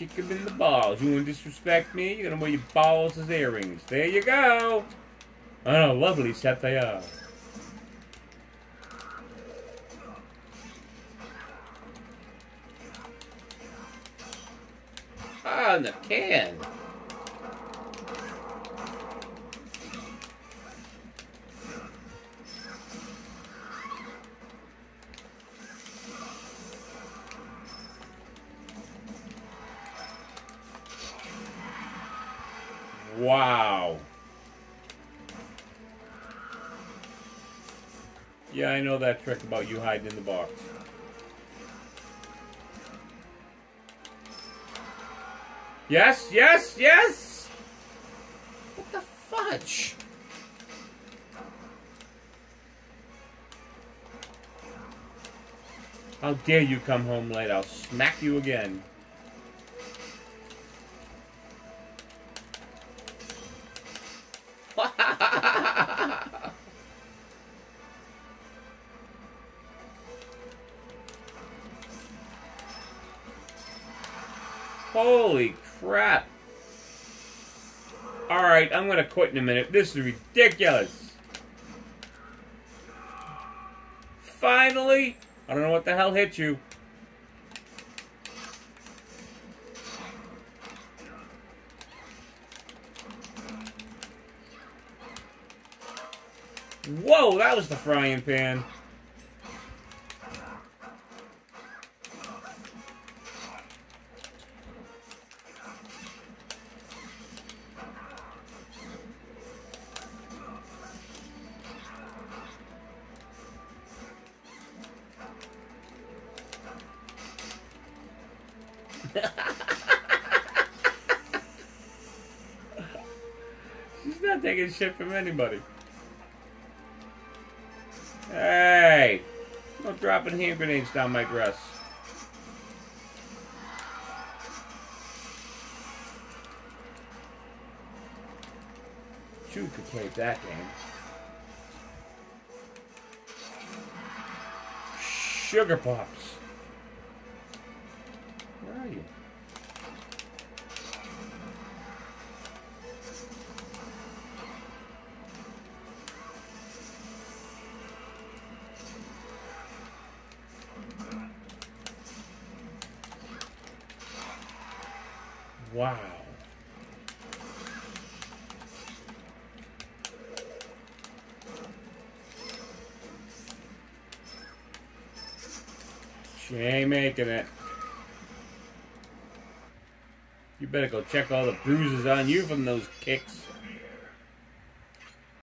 Kick him in the balls. You want to disrespect me? You're going to wear your balls as earrings. There you go. Oh, lovely set they are. Ah, in the can. Wow. Yeah, I know that trick about you hiding in the box. Yes, yes, yes! What the fudge? How dare you come home late? I'll smack you again. Holy crap. Alright, I'm gonna quit in a minute. This is ridiculous. Finally! I don't know what the hell hit you. Whoa, that was the frying pan. She's not taking shit from anybody. Hey! No dropping hand grenades down my dress. You could play that game. Sugar Pops. Where are you? Wow. She ain't making it. You better go check all the bruises on you from those kicks.